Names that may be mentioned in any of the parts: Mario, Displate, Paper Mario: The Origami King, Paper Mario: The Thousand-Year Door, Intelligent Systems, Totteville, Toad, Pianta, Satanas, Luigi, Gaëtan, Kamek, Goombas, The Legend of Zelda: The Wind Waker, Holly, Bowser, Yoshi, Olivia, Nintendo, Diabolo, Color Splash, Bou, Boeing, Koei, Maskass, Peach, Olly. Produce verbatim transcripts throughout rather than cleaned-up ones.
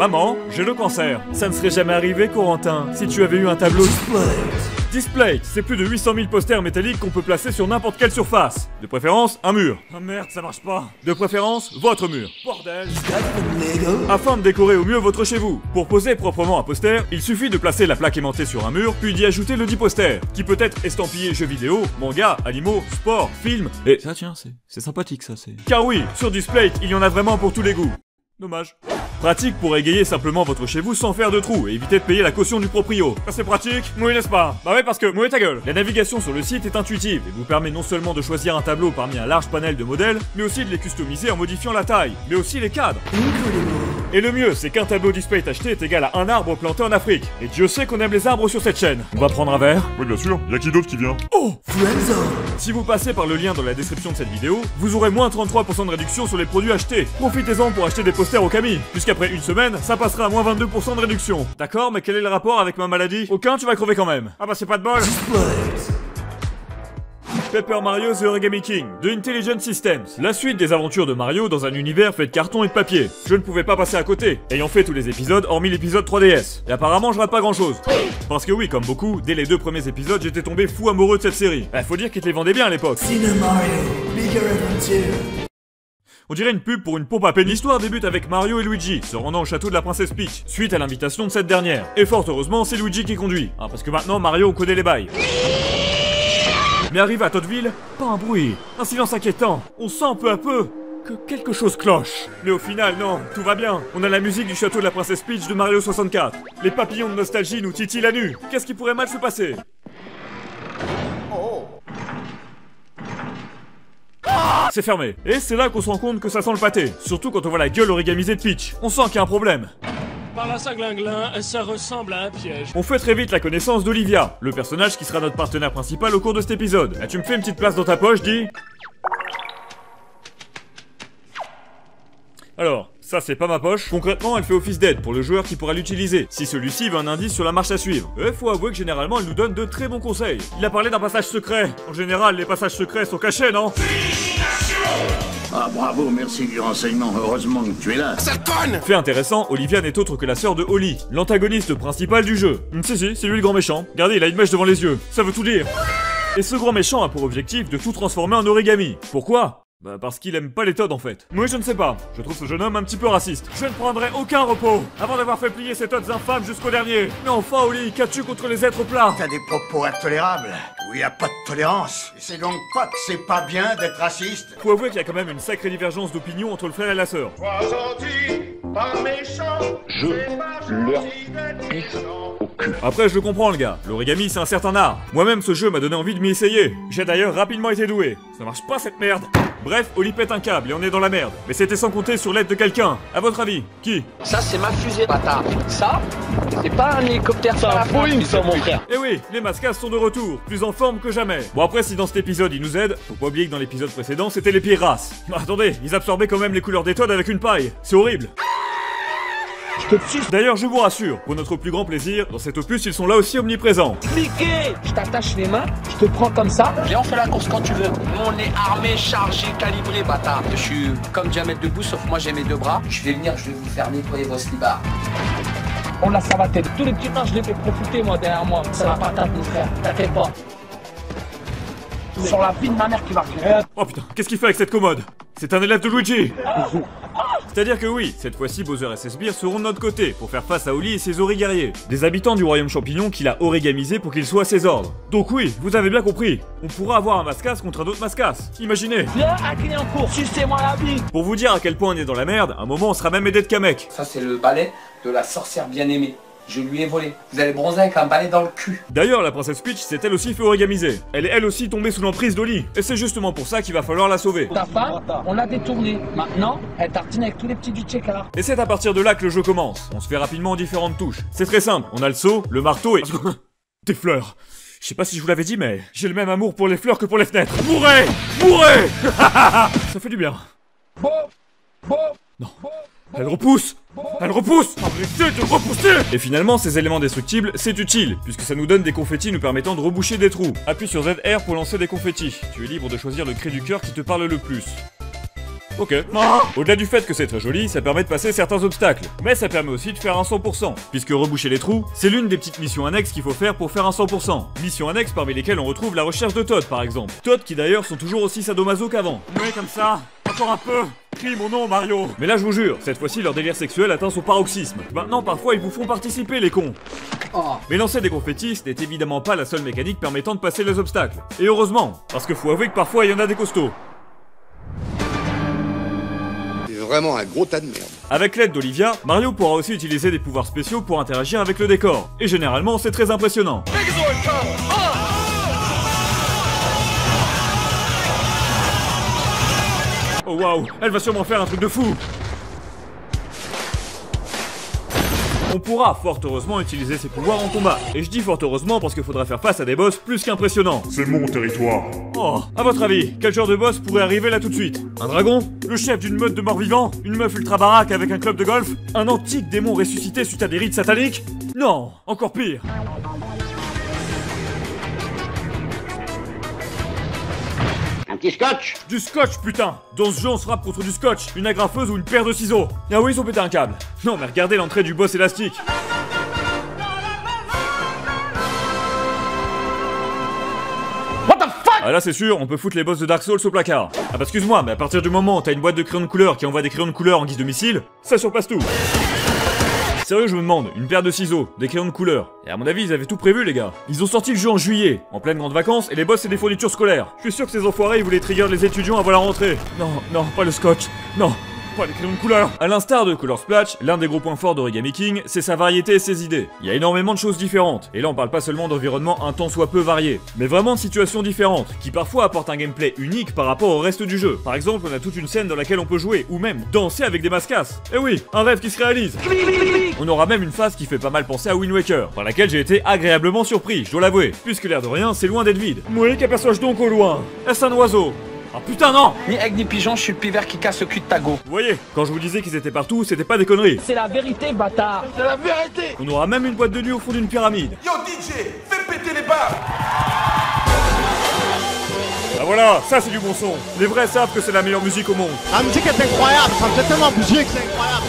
Maman, j'ai le cancer. Ça ne serait jamais arrivé, Corentin, si tu avais eu un tableau Displate. Displate, c'est plus de huit cent mille posters métalliques qu'on peut placer sur n'importe quelle surface. De préférence, un mur. Ah merde, ça marche pas. De préférence, votre mur. Bordel. Afin de décorer au mieux votre chez vous. Pour poser proprement un poster, il suffit de placer la plaque aimantée sur un mur, puis d'y ajouter le dit poster, qui peut être estampillé jeux vidéo, manga, animaux, sport, film, et... Ça tiens, c'est sympathique ça, c'est... Car oui, sur Displate, il y en a vraiment pour tous les goûts. Dommage. Pratique pour égayer simplement votre chez vous sans faire de trou et éviter de payer la caution du proprio. C'est pratique, oui n'est-ce pas? Bah ouais parce que, mouille ta gueule. La navigation sur le site est intuitive et vous permet non seulement de choisir un tableau parmi un large panel de modèles, mais aussi de les customiser en modifiant la taille, mais aussi les cadres. Et le mieux, c'est qu'un tableau Displate acheté est égal à un arbre planté en Afrique. Et Dieu sait qu'on aime les arbres sur cette chaîne. On va prendre un verre? Oui bien sûr, y'a qui d'autre qui vient? Oh Friendzone. Si vous passez par le lien dans la description de cette vidéo, vous aurez moins trente-trois pour cent de réduction sur les produits achetés. Profitez-en pour acheter des posters au Camille, puisqu'après une semaine, ça passera à moins vingt-deux pour cent de réduction. D'accord, mais quel est le rapport avec ma maladie? Aucun, tu vas crever quand même. Ah bah c'est pas de bol. Paper Mario: The Origami King, de Intelligent Systems. La suite des aventures de Mario dans un univers fait de carton et de papier. Je ne pouvais pas passer à côté, ayant fait tous les épisodes hormis l'épisode trois D S. Et apparemment je rate pas grand chose. Parce que oui, comme beaucoup, dès les deux premiers épisodes, j'étais tombé fou amoureux de cette série. Bah, faut dire qu'ils te les vendaient bien à l'époque. On dirait une pub pour une pompe à pénis. L'histoire débute avec Mario et Luigi, se rendant au château de la princesse Peach, suite à l'invitation de cette dernière. Et fort heureusement, c'est Luigi qui conduit. Hein, parce que maintenant, Mario connaît les bails. Mais arrive à Totteville, pas un bruit, un silence inquiétant. On sent peu à peu que quelque chose cloche. Mais au final, non, tout va bien. On a la musique du château de la princesse Peach de Mario soixante-quatre. Les papillons de nostalgie nous titillent la nuque. Qu'est-ce qui pourrait mal se passer? C'est fermé. Et c'est là qu'on se rend compte que ça sent le pâté. Surtout quand on voit la gueule origamisée de Peach. On sent qu'il y a un problème. Par là, ça glinglin, ça ressemble à un piège. On fait très vite la connaissance d'Olivia, le personnage qui sera notre partenaire principal au cours de cet épisode. Là, tu me fais une petite place dans ta poche, dis... Alors... Ça c'est pas ma poche. Concrètement, elle fait office d'aide pour le joueur qui pourra l'utiliser, si celui-ci veut un indice sur la marche à suivre. Et faut avouer que généralement elle nous donne de très bons conseils. Il a parlé d'un passage secret. En général, les passages secrets sont cachés, non? Ah bravo, merci du renseignement, heureusement que tu es là. Ça conne! Fait intéressant, Olivia n'est autre que la sœur de Holly, l'antagoniste principal du jeu. Hum, si si, c'est lui le grand méchant. Regardez, il a une mèche devant les yeux, ça veut tout dire. Et ce grand méchant a pour objectif de tout transformer en origami. Pourquoi? Bah parce qu'il aime pas les Toads en fait. Moi je ne sais pas, je trouve ce jeune homme un petit peu raciste. Je ne prendrai aucun repos avant d'avoir fait plier ces Toads infâmes jusqu'au dernier. Mais enfin Olly, qu'as-tu contre les êtres plats? T'as des propos intolérables, où y a pas de tolérance. Et c'est donc pas que c'est pas bien d'être raciste. Faut avouer qu'il y a quand même une sacrée divergence d'opinion entre le frère et la sœur. Je leur pisse au cul. Après je le comprends le gars, l'origami c'est un certain art. Moi-même ce jeu m'a donné envie de m'y essayer. J'ai d'ailleurs rapidement été doué. Ça marche pas cette merde. Bref, Olly pète un câble et on est dans la merde. Mais c'était sans compter sur l'aide de quelqu'un. À votre avis, qui? Ça c'est ma fusée, bâtard. Ça, c'est pas un hélicoptère, c'est un Boeing, ça mon frère. Eh oui, les Maskass sont de retour, plus en forme que jamais. Bon après si dans cet épisode ils nous aident, faut pas oublier que dans l'épisode précédent c'était les pires races. Bah, attendez, ils absorbaient quand même les couleurs des Toads avec une paille. C'est horrible. D'ailleurs, je vous rassure, pour notre plus grand plaisir, dans cet opus, ils sont là aussi omniprésents. Mickey, je t'attache les mains, je te prends comme ça. Viens, on fait la course quand tu veux. On est armé, chargé, calibré, bâtard. Je suis comme diamètre debout, sauf moi j'ai mes deux bras. Je vais venir, je vais vous faire nettoyer vos slibards. On l'a savaté. Tous les petits mains, je les fais profiter, moi, derrière moi. Ça va pas t'attendre, mon frère. T'inquiète pas. Sur la vie de ma mère qui va reculer. Oh putain, qu'est-ce qu'il fait avec cette commode? C'est un élève de Luigi. C'est-à-dire que oui, cette fois-ci Bowser et ses sbires seront de notre côté pour faire face à Olly et ses Ori guerriers, des habitants du royaume champignon qu'il a origamisé pour qu'ils soient à ses ordres. Donc oui, vous avez bien compris, on pourra avoir un Maskass contre un autre Maskass, imaginez. Viens hacker en cours, sucez-moi la vie. Pour vous dire à quel point on est dans la merde, un moment on sera même aidé de Kamek. Ça c'est le balai de la sorcière bien-aimée. Je lui ai volé. Vous allez bronzer avec un balai dans le cul. D'ailleurs, la princesse Peach s'est elle aussi fait origamiser. Elle est elle aussi tombée sous l'emprise d'Olly. Et c'est justement pour ça qu'il va falloir la sauver. Ta femme, on l'a détournée. Maintenant, elle tartine avec tous les petits du checker. Et c'est à partir de là que le jeu commence. On se fait rapidement en différentes touches. C'est très simple. On a le seau, le marteau et... des fleurs. Je sais pas si je vous l'avais dit, mais j'ai le même amour pour les fleurs que pour les fenêtres. Mourez! Mourez! Ça fait du bien. Bon, bon, non. Bon. Elle repousse! Elle repousse! Arrêtez de repousser! Et finalement, ces éléments destructibles, c'est utile, puisque ça nous donne des confettis nous permettant de reboucher des trous. Appuie sur Z R pour lancer des confettis. Tu es libre de choisir le cri du cœur qui te parle le plus. Ok. Au-delà du fait que c'est très joli, ça permet de passer certains obstacles. Mais ça permet aussi de faire un cent pour cent. Puisque reboucher les trous, c'est l'une des petites missions annexes qu'il faut faire pour faire un cent pour cent. Missions annexes parmi lesquelles on retrouve la recherche de Toad par exemple. Toad qui d'ailleurs sont toujours aussi sadomaso qu'avant. Ouais, comme ça, encore un peu. Crie mon nom Mario. Mais là je vous jure, cette fois-ci leur délire sexuel atteint son paroxysme. Maintenant parfois ils vous font participer les cons. Oh. Mais lancer des confettis, ce n'est évidemment pas la seule mécanique permettant de passer les obstacles. Et heureusement, parce que faut avouer que parfois il y en a des costauds. Vraiment un gros tas de merde. Avec l'aide d'Olivia, Mario pourra aussi utiliser des pouvoirs spéciaux pour interagir avec le décor. Et généralement, c'est très impressionnant. Oh waouh, elle va sûrement faire un truc de fou. On pourra fort heureusement utiliser ses pouvoirs en combat. Et je dis fort heureusement parce qu'il faudra faire face à des boss plus qu'impressionnants. C'est mon territoire. Oh, à votre avis, quel genre de boss pourrait arriver là tout de suite? Un dragon? Le chef d'une meute de morts-vivants? Une meuf ultra baraque avec un club de golf? Un antique démon ressuscité suite à des rites sataniques? Non, encore pire. Du scotch. Du scotch putain. Dans ce jeu on se frappe contre du scotch, une agrafeuse ou une paire de ciseaux. Ah oui ils ont pété un câble. Non mais regardez l'entrée du boss élastique. What the fuck. Ah là c'est sûr, on peut foutre les boss de Dark Souls au placard. Ah bah excuse-moi, mais à partir du moment où t'as une boîte de crayons de couleur qui envoie des crayons de couleur en guise de missile, ça surpasse tout. Sérieux, je me demande, une paire de ciseaux, des crayons de couleur. Et à mon avis, ils avaient tout prévu, les gars. Ils ont sorti le jeu en juillet, en pleine grande vacances, et les boss, c'est des fournitures scolaires. Je suis sûr que ces enfoirés, ils voulaient trigger les étudiants avant la rentrée. Non, non, pas le scotch. Non, pas les crayons de couleur. A l'instar de Color Splash, l'un des gros points forts d'Origami King, c'est sa variété et ses idées. Il y a énormément de choses différentes. Et là, on parle pas seulement d'environnement un tant soit peu varié, mais vraiment de situations différentes, qui parfois apportent un gameplay unique par rapport au reste du jeu. Par exemple, on a toute une scène dans laquelle on peut jouer, ou même danser avec des Maskass. Eh oui, un rêve qui se réalise. On aura même une phase qui fait pas mal penser à Wind Waker, par laquelle j'ai été agréablement surpris, je dois l'avouer, puisque l'air de rien, c'est loin d'être vide. Moué, qu'aperçois-je donc au loin? Est-ce un oiseau? Ah putain non! Ni avec des pigeons, je suis le pivert qui casse le cul de ta go. Vous voyez, quand je vous disais qu'ils étaient partout, c'était pas des conneries. C'est la vérité, bâtard! C'est la vérité! On aura même une boîte de nuit au fond d'une pyramide. Yo D J, fais péter les barres! Ah voilà, ça c'est du bon son. Les vrais savent que c'est la meilleure musique au monde. La musique est incroyable, ça me fait tellement bouger que c'est incroyable.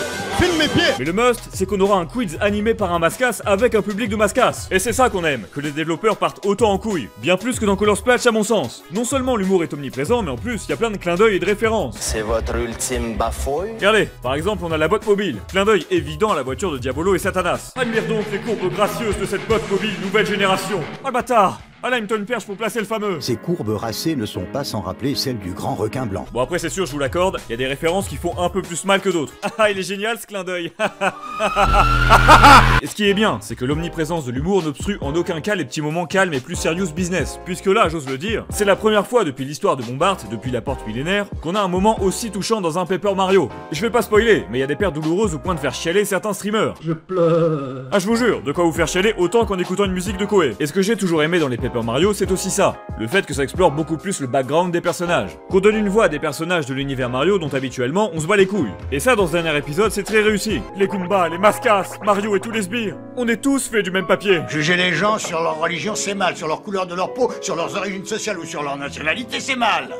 Mes pieds. Mais le must, c'est qu'on aura un quiz animé par un Maskass avec un public de Maskass. Et c'est ça qu'on aime, que les développeurs partent autant en couille. Bien plus que dans Color Splash à mon sens. Non seulement l'humour est omniprésent, mais en plus, il y a plein de clins d'œil et de références. C'est votre ultime bafouille. Regardez, par exemple, on a la boîte mobile. Clin d'œil évident à la voiture de Diabolo et Satanas. Admire donc les courbes gracieuses de cette boîte mobile nouvelle génération. Ah le bâtard! Ah là, il me donne une perche pour placer le fameux. Ces courbes racées ne sont pas sans rappeler celles du grand requin blanc. Bon après c'est sûr, je vous l'accorde, il y a des références qui font un peu plus mal que d'autres. Ah, il est génial ce clin d'œil. Et ce qui est bien, c'est que l'omniprésence de l'humour n'obstrue en aucun cas les petits moments calmes et plus serious business. Puisque là, j'ose le dire, c'est la première fois depuis l'histoire de Bombard, depuis la porte millénaire, qu'on a un moment aussi touchant dans un Paper Mario. Je vais pas spoiler, mais il y a des pertes douloureuses au point de faire chialer certains streamers. Je pleure. Ah je vous jure, de quoi vous faire chialer autant qu'en écoutant une musique de Koei. Et ce que j'ai toujours aimé dans les Paper Mario, c'est aussi ça, le fait que ça explore beaucoup plus le background des personnages, qu'on donne une voix à des personnages de l'univers Mario dont habituellement on se bat les couilles. Et ça dans ce dernier épisode c'est très réussi. Les Goombas, les Maskass, Mario et tous les sbires, on est tous faits du même papier. Juger les gens sur leur religion c'est mal, sur leur couleur de leur peau, sur leurs origines sociales ou sur leur nationalité c'est mal.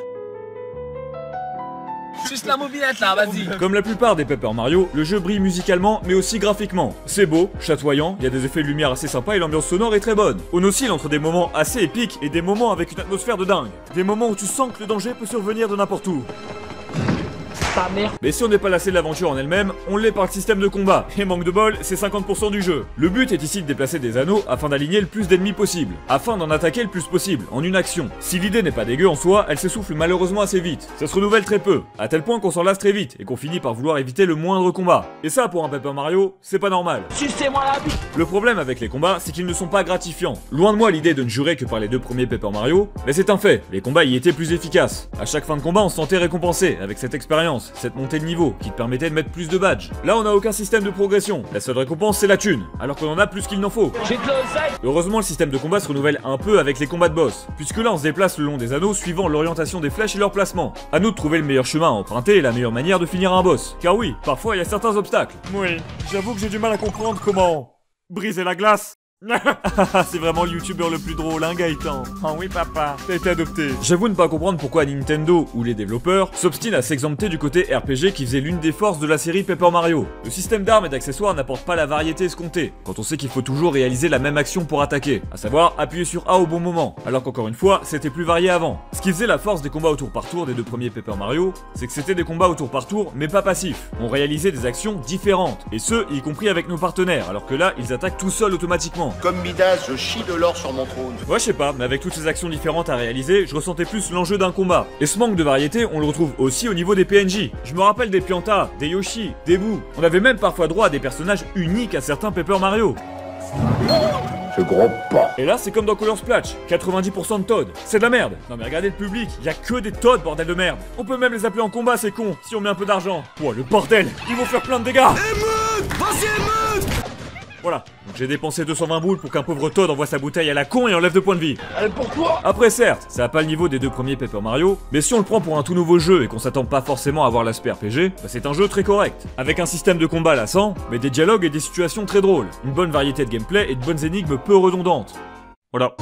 Juste la mobilette là, vas-y. Comme la plupart des Paper Mario, le jeu brille musicalement mais aussi graphiquement. C'est beau, chatoyant, il y a des effets de lumière assez sympas et l'ambiance sonore est très bonne. On oscille entre des moments assez épiques et des moments avec une atmosphère de dingue. Des moments où tu sens que le danger peut survenir de n'importe où. Mais si on n'est pas lassé de l'aventure en elle-même, on l'est par le système de combat. Et manque de bol, c'est cinquante pour cent du jeu. Le but est ici de déplacer des anneaux afin d'aligner le plus d'ennemis possible, afin d'en attaquer le plus possible, en une action. Si l'idée n'est pas dégueu en soi, elle s'essouffle malheureusement assez vite. Ça se renouvelle très peu, à tel point qu'on s'en lasse très vite et qu'on finit par vouloir éviter le moindre combat. Et ça, pour un Paper Mario, c'est pas normal. Sucez-moi la bite. Le problème avec les combats, c'est qu'ils ne sont pas gratifiants. Loin de moi l'idée de ne jurer que par les deux premiers Paper Mario, mais c'est un fait, les combats y étaient plus efficaces. À chaque fin de combat, on se sentait récompensé avec cette expérience, cette montée de niveau qui te permettait de mettre plus de badges. Là on n'a aucun système de progression, la seule récompense c'est la thune, alors qu'on en a plus qu'il n'en faut. Heureusement le système de combat se renouvelle un peu avec les combats de boss, puisque là on se déplace le long des anneaux suivant l'orientation des flèches et leur placement. À nous de trouver le meilleur chemin à emprunter et la meilleure manière de finir un boss, car oui, parfois il y a certains obstacles. Oui, j'avoue que j'ai du mal à comprendre comment briser la glace. C'est vraiment le youtubeur le plus drôle, hein Gaëtan? Ah oui papa, t'as été adopté. J'avoue ne pas comprendre pourquoi Nintendo, ou les développeurs, s'obstinent à s'exempter du côté R P G qui faisait l'une des forces de la série Paper Mario. Le système d'armes et d'accessoires n'apporte pas la variété escomptée, quand on sait qu'il faut toujours réaliser la même action pour attaquer, à savoir appuyer sur A au bon moment, alors qu'encore une fois, c'était plus varié avant. Ce qui faisait la force des combats au tour par tour des deux premiers Paper Mario, c'est que c'était des combats au tour par tour, mais pas passifs. On réalisait des actions différentes, et ce, y compris avec nos partenaires, alors que là, ils attaquent tout seuls automatiquement. Comme Midas, je chie de l'or sur mon trône. Ouais, je sais pas, mais avec toutes ces actions différentes à réaliser, je ressentais plus l'enjeu d'un combat. Et ce manque de variété, on le retrouve aussi au niveau des P N J. Je me rappelle des Pianta, des Yoshi, des Bou. On avait même parfois droit à des personnages uniques à certains Paper Mario. Je gros pas. Et là, c'est comme dans Color Splash, quatre-vingt-dix pour cent de Toad. C'est de la merde. Non mais regardez le public, y a que des Toads, bordel de merde. On peut même les appeler en combat, c'est con, si on met un peu d'argent. Ouah, le bordel, ils vont faire plein de dégâts. Émeute, vas-y émeute. Voilà, donc j'ai dépensé deux cent vingt boules pour qu'un pauvre Toad envoie sa bouteille à la con et enlève deux points de vie. Allez, pourquoi ? Après certes, ça a pas le niveau des deux premiers Paper Mario, mais si on le prend pour un tout nouveau jeu et qu'on s'attend pas forcément à avoir l'aspect R P G, bah c'est un jeu très correct. Avec un système de combat lassant, mais des dialogues et des situations très drôles, une bonne variété de gameplay et de bonnes énigmes peu redondantes. Voilà.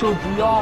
Au bouillon.